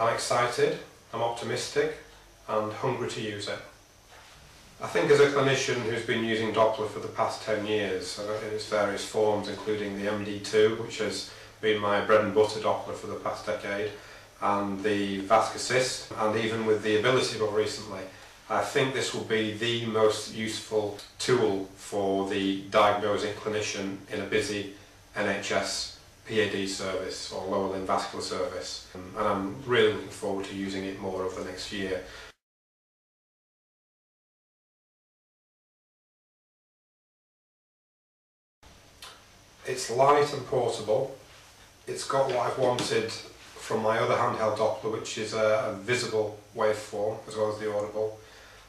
I'm excited, I'm optimistic and hungry to use it. I think as a clinician who's been using Doppler for the past 10 years in its various forms, including the MD2, which has been my bread and butter Doppler for the past decade, and the VascAssist, and even with the Ability more recently, I think this will be the most useful tool for the diagnosing clinician in a busy NHS PAD service or lower limb vascular service, and I'm really looking forward to using it more over the next year. It's light and portable. It's got what I've wanted from my other handheld Doppler, which is a visible waveform as well as the audible,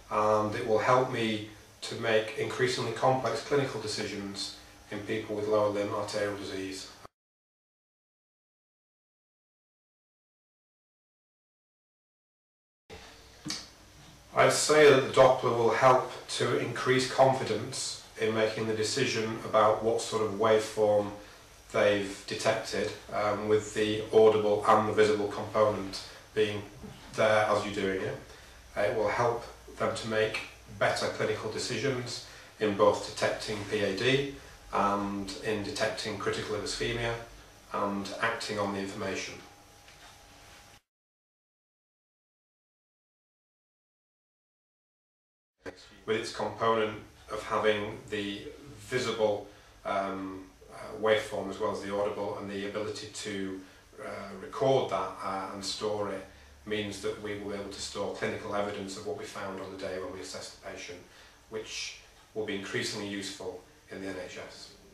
and it will help me to make increasingly complex clinical decisions in people with lower limb arterial disease. I'd say that the Doppler will help to increase confidence in making the decision about what sort of waveform they've detected, with the audible and the visible component being there as you're doing it. It will help them to make better clinical decisions in both detecting PAD and in detecting critical limb ischemia and acting on the information. With its component of having the visible waveform as well as the audible, and the ability to record that and store it, means that we will be able to store clinical evidence of what we found on the day when we assessed the patient, which will be increasingly useful in the NHS.